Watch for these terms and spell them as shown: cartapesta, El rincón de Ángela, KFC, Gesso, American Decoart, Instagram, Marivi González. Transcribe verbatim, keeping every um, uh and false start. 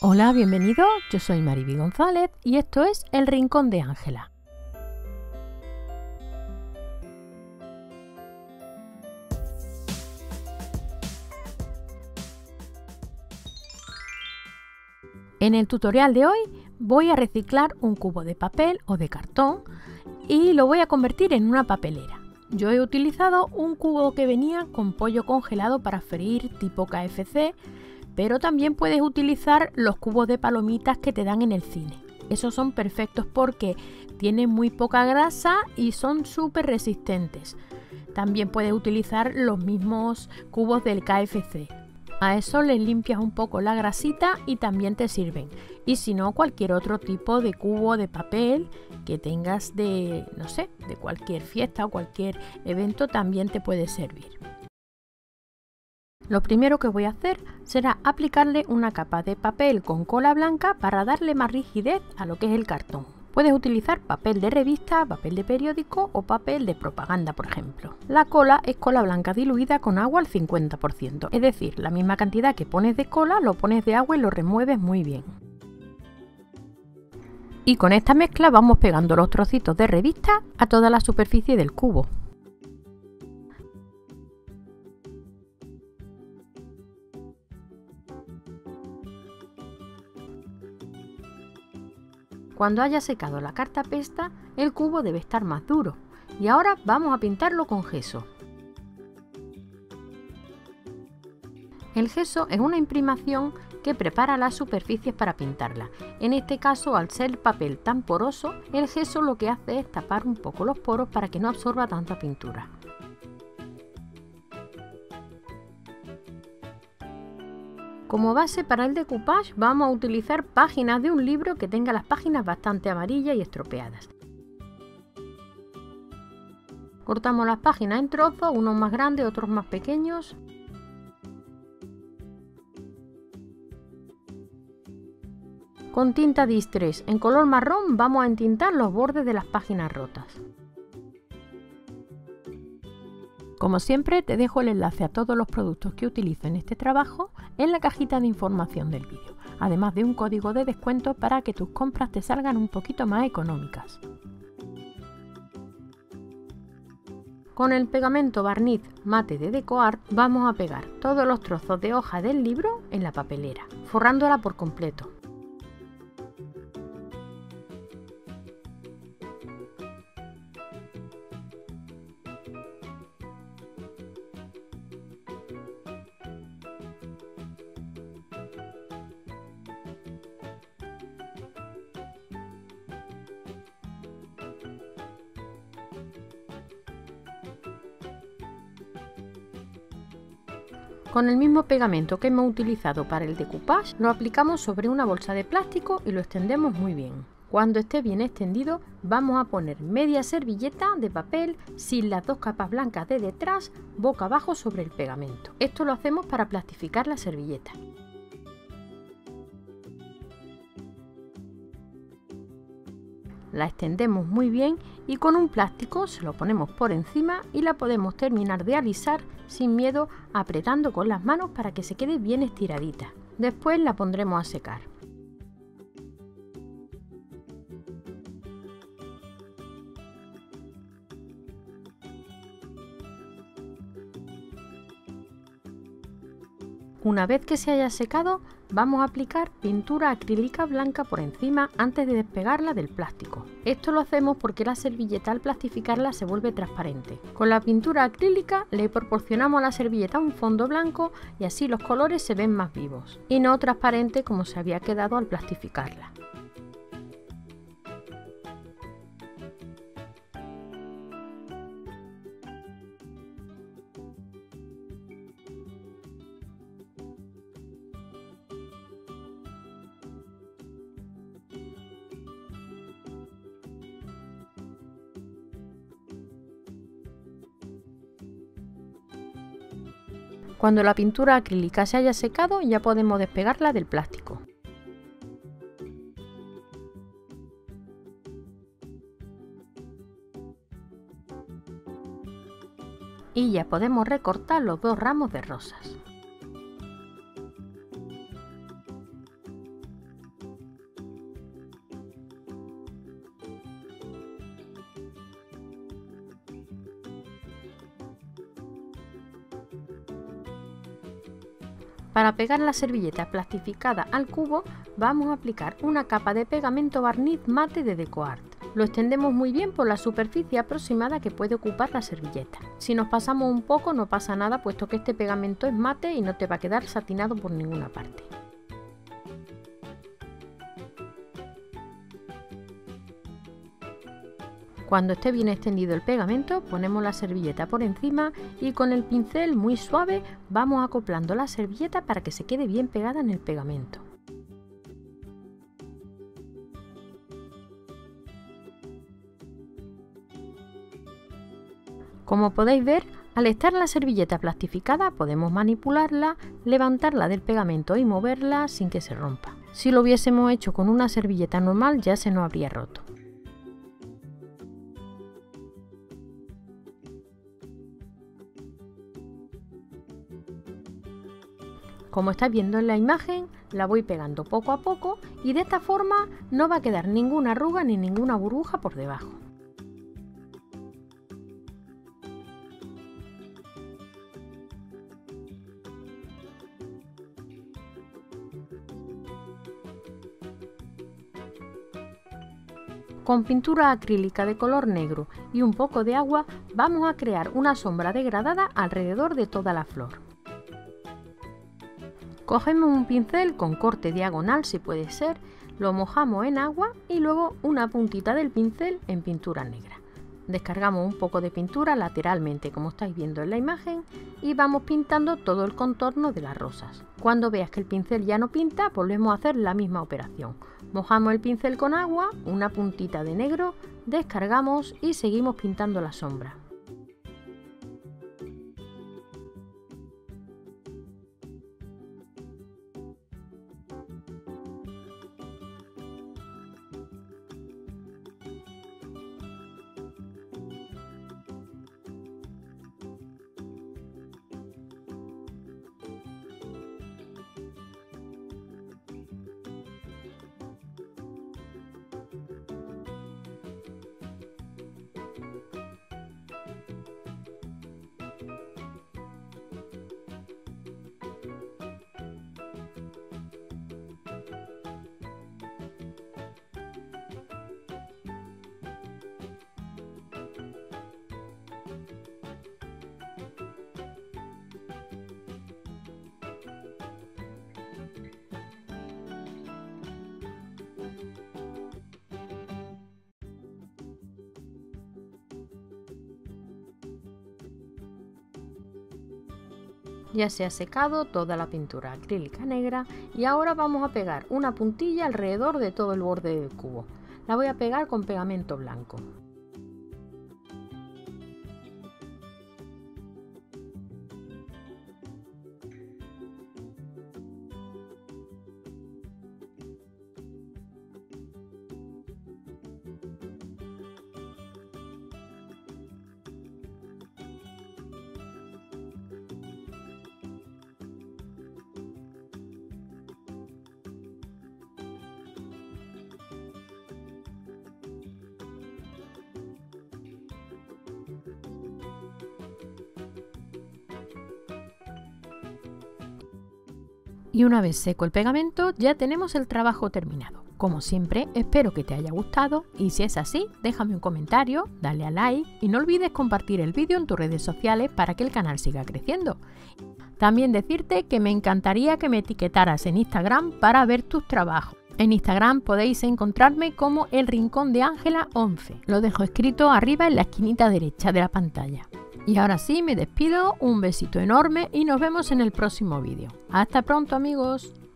Hola, bienvenido. Yo soy Marivi González y esto es El rincón de Ángela. En el tutorial de hoy voy a reciclar un cubo de papel o de cartón y lo voy a convertir en una papelera. Yo he utilizado un cubo que venía con pollo congelado para freír tipo K F C, pero también puedes utilizar los cubos de palomitas que te dan en el cine. Esos son perfectos porque tienen muy poca grasa y son súper resistentes. También puedes utilizar los mismos cubos del K F C. A eso les limpias un poco la grasita y también te sirven. Y si no, cualquier otro tipo de cubo de papel que tengas de, no sé, de cualquier fiesta o cualquier evento también te puede servir. Lo primero que voy a hacer será aplicarle una capa de papel con cola blanca para darle más rigidez a lo que es el cartón. Puedes utilizar papel de revista, papel de periódico o papel de propaganda, por ejemplo. La cola es cola blanca diluida con agua al cincuenta por ciento, es decir, la misma cantidad que pones de cola, lo pones de agua y lo remueves muy bien. Y con esta mezcla vamos pegando los trocitos de revista a toda la superficie del cubo. Cuando haya secado la cartapesta, el cubo debe estar más duro. Y ahora vamos a pintarlo con gesso. El gesso es una imprimación que prepara las superficies para pintarlas. En este caso, al ser papel tan poroso, el gesso lo que hace es tapar un poco los poros para que no absorba tanta pintura. Como base para el decoupage vamos a utilizar páginas de un libro que tenga las páginas bastante amarillas y estropeadas. Cortamos las páginas en trozos, unos más grandes, otros más pequeños. Con tinta distress en color marrón vamos a entintar los bordes de las páginas rotas. Como siempre, te dejo el enlace a todos los productos que utilizo en este trabajo en la cajita de información del vídeo, además de un código de descuento para que tus compras te salgan un poquito más económicas. Con el pegamento barniz mate de DecoArt vamos a pegar todos los trozos de hoja del libro en la papelera, forrándola por completo. Con el mismo pegamento que hemos utilizado para el decoupage, lo aplicamos sobre una bolsa de plástico y lo extendemos muy bien. Cuando esté bien extendido, vamos a poner media servilleta de papel sin las dos capas blancas de detrás, boca abajo sobre el pegamento. Esto lo hacemos para plastificar la servilleta. La extendemos muy bien y con un plástico se lo ponemos por encima y la podemos terminar de alisar sin miedo, apretando con las manos para que se quede bien estiradita. Después la pondremos a secar. Una vez que se haya secado, vamos a aplicar pintura acrílica blanca por encima antes de despegarla del plástico. Esto lo hacemos porque la servilleta al plastificarla se vuelve transparente. Con la pintura acrílica le proporcionamos a la servilleta un fondo blanco y así los colores se ven más vivos y no transparente como se había quedado al plastificarla. Cuando la pintura acrílica se haya secado, ya podemos despegarla del plástico. Y ya podemos recortar los dos ramos de rosas. Para pegar la servilleta plastificada al cubo vamos a aplicar una capa de pegamento barniz mate de DecoArt. Lo extendemos muy bien por la superficie aproximada que puede ocupar la servilleta. Si nos pasamos un poco no pasa nada, puesto que este pegamento es mate y no te va a quedar satinado por ninguna parte. Cuando esté bien extendido el pegamento, ponemos la servilleta por encima y con el pincel muy suave vamos acoplando la servilleta para que se quede bien pegada en el pegamento. Como podéis ver, al estar la servilleta plastificada podemos manipularla, levantarla del pegamento y moverla sin que se rompa. Si lo hubiésemos hecho con una servilleta normal ya se nos habría roto. Como estáis viendo en la imagen, la voy pegando poco a poco y de esta forma no va a quedar ninguna arruga ni ninguna burbuja por debajo. Con pintura acrílica de color negro y un poco de agua vamos a crear una sombra degradada alrededor de toda la flor. Cogemos un pincel con corte diagonal si puede ser, lo mojamos en agua y luego una puntita del pincel en pintura negra. Descargamos un poco de pintura lateralmente como estáis viendo en la imagen y vamos pintando todo el contorno de las rosas. Cuando veas que el pincel ya no pinta, volvemos a hacer la misma operación. Mojamos el pincel con agua, una puntita de negro, descargamos y seguimos pintando la sombra. Ya se ha secado toda la pintura acrílica negra y ahora vamos a pegar una puntilla alrededor de todo el borde del cubo. La voy a pegar con pegamento blanco. Y una vez seco el pegamento ya tenemos el trabajo terminado. Como siempre, espero que te haya gustado y si es así, déjame un comentario, dale a like y no olvides compartir el vídeo en tus redes sociales para que el canal siga creciendo. También decirte que me encantaría que me etiquetaras en Instagram para ver tus trabajos. En Instagram podéis encontrarme como El Rincón de Ángela once. Lo dejo escrito arriba en la esquinita derecha de la pantalla. Y ahora sí, me despido, un besito enorme y nos vemos en el próximo vídeo. ¡Hasta pronto, amigos!